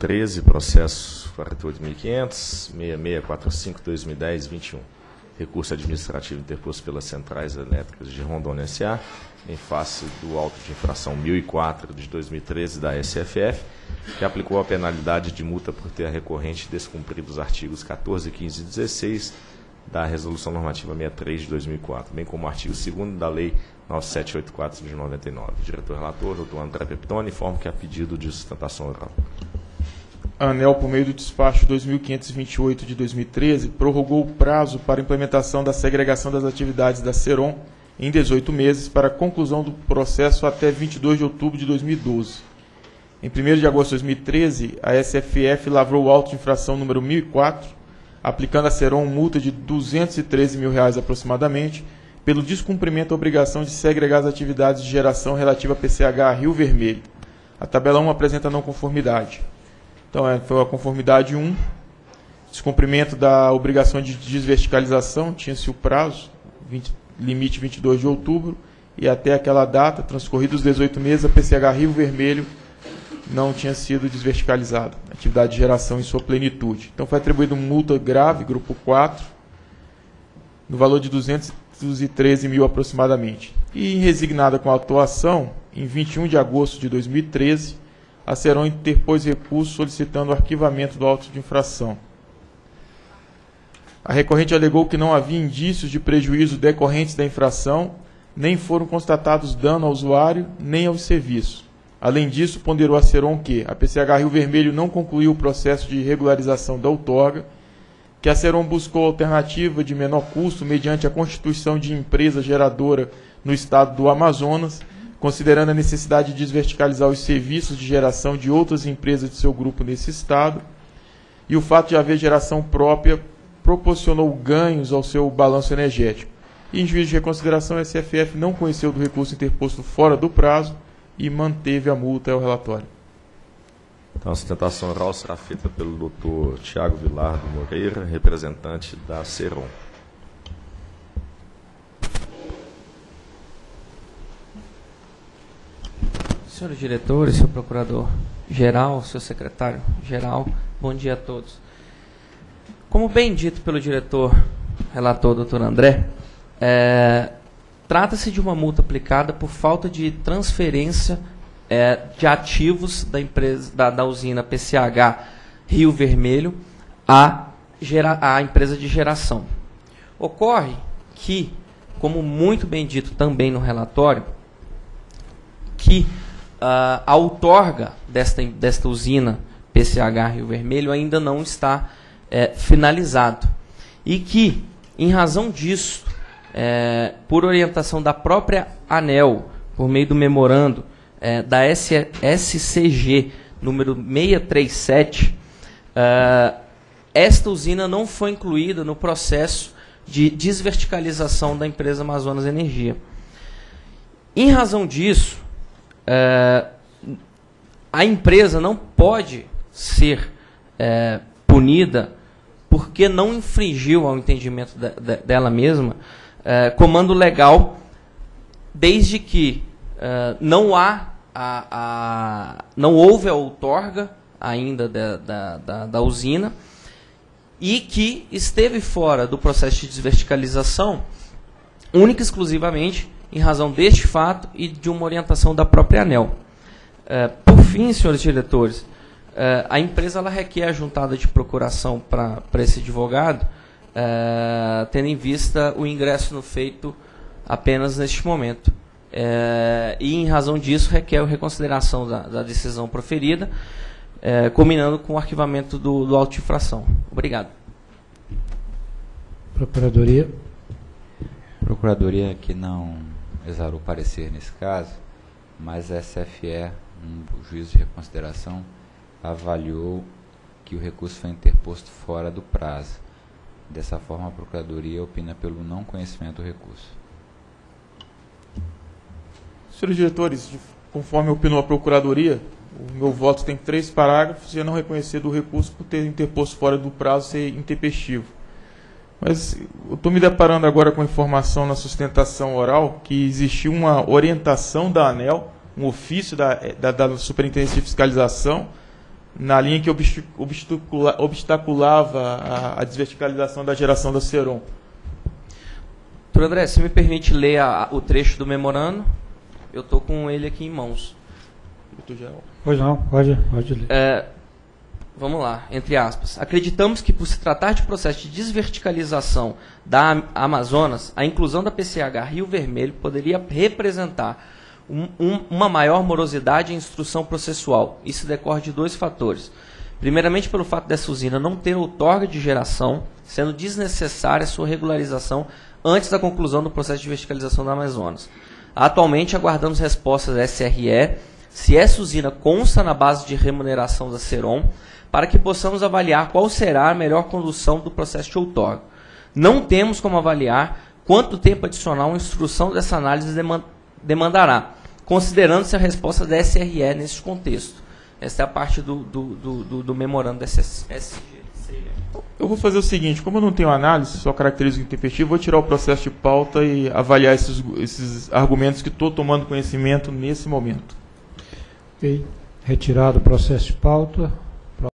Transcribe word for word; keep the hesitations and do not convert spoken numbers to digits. treze, processo quarenta e oito mil quinhentos, seis mil seiscentos e quarenta e cinco, dois mil e dez, vinte e um. Recurso administrativo interposto pelas Centrais Elétricas de Rondônia S A, em face do auto de infração mil e quatro de dois mil e treze da S F F, que aplicou a penalidade de multa por ter a recorrente descumprido os artigos quatorze, quinze e dezesseis da Resolução Normativa sessenta e três de dois mil e quatro, bem como o artigo segundo da Lei nove mil setecentos e oitenta e quatro de noventa e nove. Diretor relator, doutor André Pepitone, informa que há pedido de sustentação oral. A ANEEL, por meio do despacho dois mil quinhentos e vinte e oito de dois mil e treze, prorrogou o prazo para implementação da segregação das atividades da CERON em dezoito meses para a conclusão do processo até vinte e dois de outubro de dois mil e doze. Em primeiro de agosto de dois mil e treze, a S F F lavrou o auto de infração número mil e quatro, aplicando à CERON multa de duzentos e treze mil reais aproximadamente, pelo descumprimento da obrigação de segregar as atividades de geração relativa a P C H Rio Vermelho. A tabela um apresenta não conformidade. Então, foi a conformidade um, descumprimento da obrigação de desverticalização, tinha-se o prazo, vinte, limite vinte e dois de outubro, e até aquela data, transcorridos dezoito meses, a P C H Rio Vermelho não tinha sido desverticalizada, atividade de geração em sua plenitude. Então, foi atribuída multa grave, grupo quatro, no valor de duzentos e treze mil aproximadamente. E, resignada com a atuação, em vinte e um de agosto de dois mil e treze, a CERON interpôs recurso solicitando o arquivamento do auto de infração. A recorrente alegou que não havia indícios de prejuízo decorrentes da infração, nem foram constatados dano ao usuário, nem ao serviço. Além disso, ponderou a CERON que a P C H Rio Vermelho não concluiu o processo de regularização da outorga, que a CERON buscou alternativa de menor custo mediante a constituição de empresa geradora no estado do Amazonas, considerando a necessidade de desverticalizar os serviços de geração de outras empresas de seu grupo nesse estado, e o fato de haver geração própria proporcionou ganhos ao seu balanço energético. E, em juízo de reconsideração, a S F F não conheceu do recurso interposto fora do prazo e manteve a multa ao relatório. Então, a sustentação oral será feita pelo doutor Tiago Vilar do Moreira, representante da CERON. Senhores diretores, senhor procurador-geral, senhor secretário-geral, bom dia a todos. Como bem dito pelo diretor relator, doutor André, é, trata-se de uma multa aplicada por falta de transferência é, de ativos da, empresa, da, da usina P C H Rio Vermelho à, gera, à empresa de geração. Ocorre que, como muito bem dito também no relatório, que Uh, a outorga desta, desta usina P C H Rio Vermelho ainda não está é, finalizado. E que, em razão disso, é, por orientação da própria ANEEL, por meio do memorando é, da S C G número seiscentos e trinta e sete, uh, esta usina não foi incluída no processo de desverticalização da empresa Amazonas Energia. Em razão disso, É, a empresa não pode ser é, punida porque não infringiu ao entendimento de, de, dela mesma é, comando legal, desde que é, não há a, a, não houve a outorga ainda da, da, da, da usina e que esteve fora do processo de desverticalização única e exclusivamente em razão deste fato e de uma orientação da própria ANEEL. É, por fim, senhores diretores, é, a empresa ela requer a juntada de procuração para esse advogado, é, tendo em vista o ingresso no feito apenas neste momento. É, e, em razão disso, requer a reconsideração da, da decisão proferida, é, combinando com o arquivamento do, do auto de infração. Obrigado. Procuradoria. Procuradoria que não exarou parecer nesse caso, mas a S F E, um juízo de reconsideração, avaliou que o recurso foi interposto fora do prazo. Dessa forma, a Procuradoria opina pelo não conhecimento do recurso. Senhores diretores, conforme opinou a Procuradoria, o meu voto tem três parágrafos e a não reconhecer do recurso por ter interposto fora do prazo ser intempestivo. Mas eu estou me deparando agora com informação na sustentação oral que existiu uma orientação da ANEEL, um ofício da, da, da Superintendência de Fiscalização, na linha que obstaculava a, a desverticalização da geração da CERON. Doutor André, se me permite ler a, o trecho do memorando, eu estou com ele aqui em mãos. Pois não, pode, pode ler. É, vamos lá, entre aspas. Acreditamos que, por se tratar de processo de desverticalização da Amazonas, a inclusão da P C H Rio Vermelho poderia representar um, um, uma maior morosidade em instrução processual. Isso decorre de dois fatores. Primeiramente, pelo fato dessa usina não ter outorga de geração, sendo desnecessária sua regularização antes da conclusão do processo de verticalização da Amazonas. Atualmente, aguardamos respostas da S R E, se essa usina consta na base de remuneração da CERON, para que possamos avaliar qual será a melhor condução do processo de outorga. Não temos como avaliar quanto tempo adicional a instrução dessa análise demandará, considerando-se a resposta da S R E nesse contexto. Essa é a parte do, do, do, do, do memorando da S C G. Eu vou fazer o seguinte, como eu não tenho análise, só caracterizo intempestivo, vou tirar o processo de pauta e avaliar esses, esses argumentos que estou tomando conhecimento nesse momento. Ok. Retirado o processo de pauta.